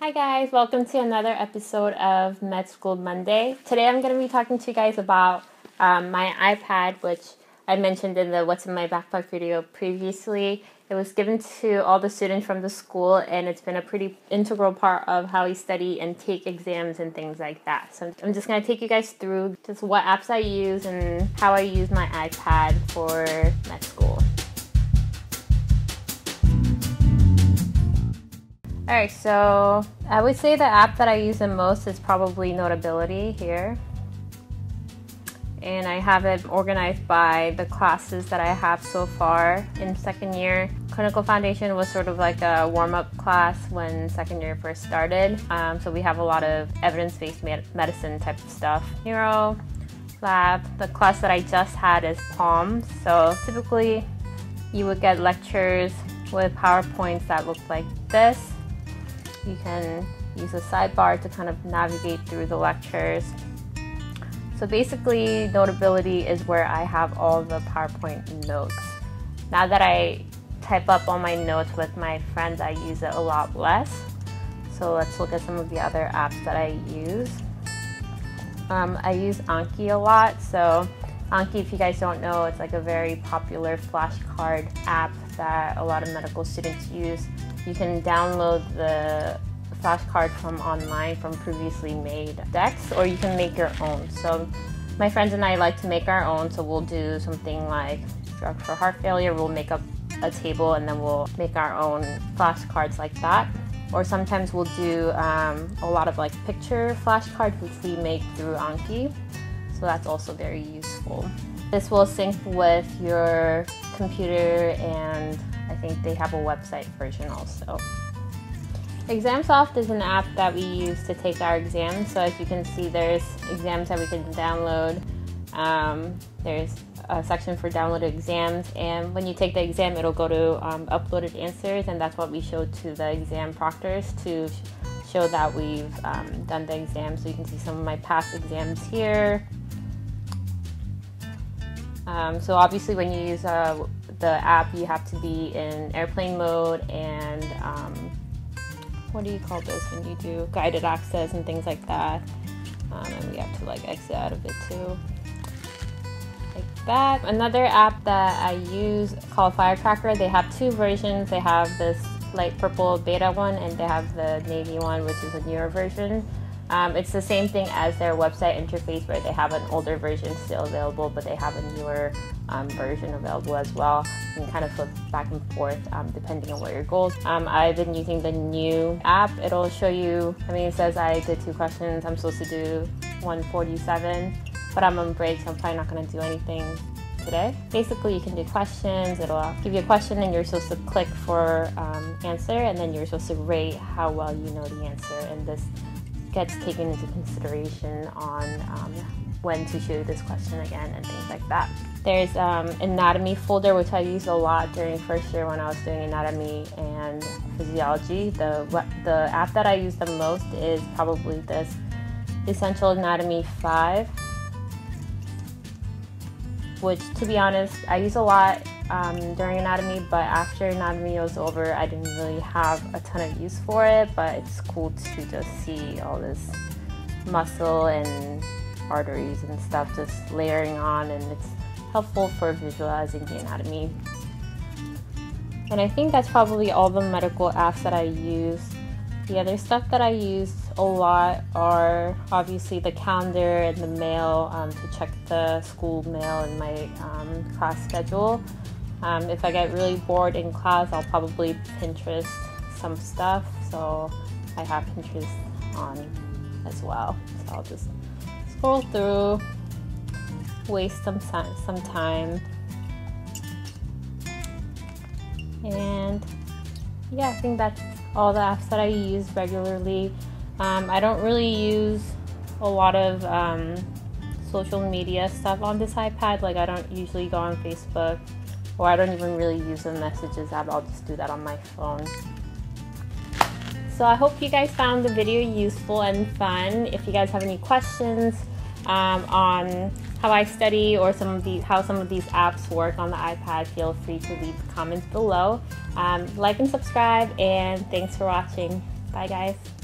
Hi guys, welcome to another episode of Med School Monday. Today I'm going to be talking to you guys about my iPad, which I mentioned in the What's in My Backpack video previously. It was given to all the students from the school, and it's been a pretty integral part of how we study and take exams and things like that. So I'm just going to take you guys through just what apps I use and how I use my iPad for med school. Alright, so I would say the app that I use the most is probably Notability here. And I have it organized by the classes that I have so far in second year. Clinical Foundation was sort of like a warm-up class when second year first started. So we have a lot of evidence-based medicine type of stuff. Neuro, lab, the class that I just had is Palm. So typically you would get lectures with PowerPoints that look like this. You can use a sidebar to kind of navigate through the lectures. So basically, Notability is where I have all the PowerPoint notes. Now that I type up all my notes with my friends, I use it a lot less. So let's look at some of the other apps that I use. I use Anki a lot. So Anki, if you guys don't know, it's like a very popular flashcard app that a lot of medical students use. You can download the flashcard from online from previously made decks, or you can make your own. So my friends and I like to make our own, so we'll do something like drug for heart failure. We'll make up a table and then we'll make our own flashcards like that. Or sometimes we'll do a lot of like picture flashcards, which we make through Anki. So that's also very useful. This will sync with your computer, and I think they have a website version also. ExamSoft is an app that we use to take our exams. So as you can see, there's exams that we can download. There's a section for downloaded exams, and when you take the exam, it'll go to uploaded answers, and that's what we show to the exam proctors to show that we've done the exam. So you can see some of my past exams here. So obviously when you use the app, you have to be in airplane mode and what do you call this when you do guided access and things like that, and we have to like exit out of it too, like that. Another app that I use called Firecracker, they have two versions. They have this light purple beta one and they have the navy one, which is a newer version. It's the same thing as their website interface, where they have an older version still available, but they have a newer version available as well. You can kind of flip back and forth depending on what your goals. I've been using the new app. It'll show you, I mean, it says I did two questions. I'm supposed to do 147, but I'm on break, so I'm probably not going to do anything today. Basically, you can do questions. It'll give you a question and you're supposed to click for answer, and then you're supposed to rate how well you know the answer. And this gets taken into consideration on when to show this question again and things like that. There's anatomy folder, which I used a lot during first year when I was doing anatomy and physiology. The app that I use the most is probably this Essential Anatomy 5, which to be honest, I use a lot during anatomy, but after anatomy was over, I didn't really have a ton of use for it, but it's cool to just see all this muscle and arteries and stuff just layering on, and it's helpful for visualizing the anatomy. And I think that's probably all the medical apps that I use. The other stuff that I use a lot are obviously the calendar and the mail to check the school mail and my class schedule. If I get really bored in class, I'll probably Pinterest some stuff. So I have Pinterest on as well. So I'll just scroll through, waste some time. And yeah, I think that's all the apps that I use regularly. I don't really use a lot of social media stuff on this iPad. Like I don't usually go on Facebook, or I don't even really use the messages app. I'll just do that on my phone. So I hope you guys found the video useful and fun. If you guys have any questions on how I study or how some of these apps work on the iPad, feel free to leave comments below. Like and subscribe, and thanks for watching. Bye guys.